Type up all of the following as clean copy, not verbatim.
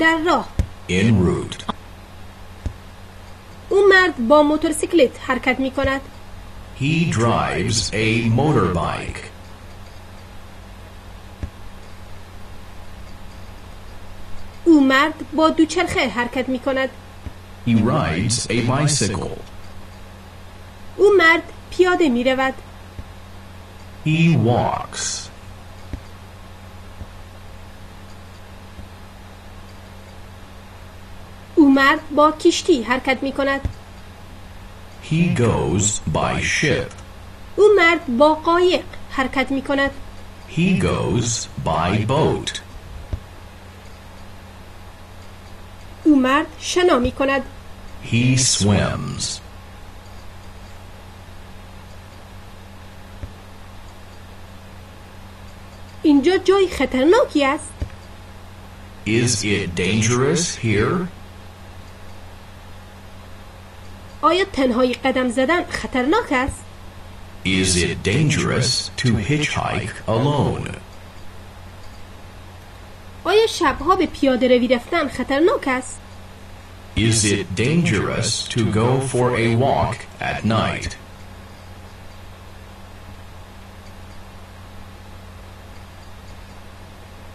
در راه. In route. اون مرد با موتورسیکلت حرکت می کند. He drives a motorbike. او مرد با دوچرخه حرکت می کند. He rides a bicycle. او مرد پیاده می رود. He walks. او مرد با کشتی حرکت می کند. He goes by ship. او مرد با قایق حرکت می کند. He goes by boat. او مرد شنا می کند. He swims. اینجا جای خطرناکی است. Is it dangerous here? آیا تنهایی قدم زدن خطرناک است؟ Is it dangerous to hitchhike alone? آیا شبها به پیاده روی رفتن خطرناک است؟ Is it dangerous to go for a walk at night?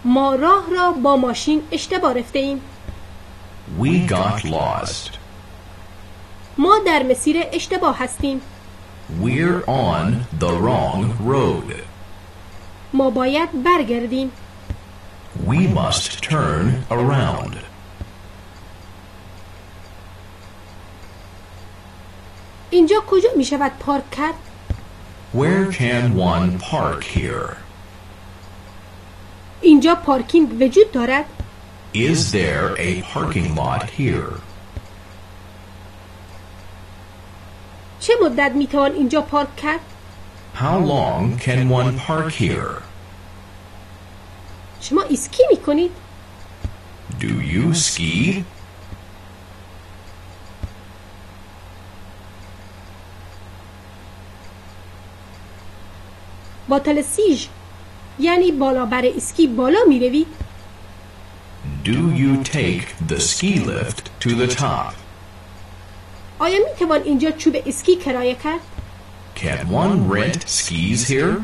ما راه را با ماشین اشتباه رفتیم. We got lost. ما در مسیر اشتباه هستیم. We're on the wrong road. ما باید برگردیم. We must turn around. اینجا کجا می شود پارک کرد؟ Where can one park here? اینجا پارکینگ وجود دارد؟ Is there a parking lot here? چه مدت می توان اینجا پارک کرد؟ How long can one park here? شما اسکی می کنید؟ Do you ski? با تلسیج یعنی بالا بر اسکی بالا می روید؟ Do you take the ski lift to the top? آیا می توان اینجا چوب اسکی کرایه کرد؟ Can one rent skis here?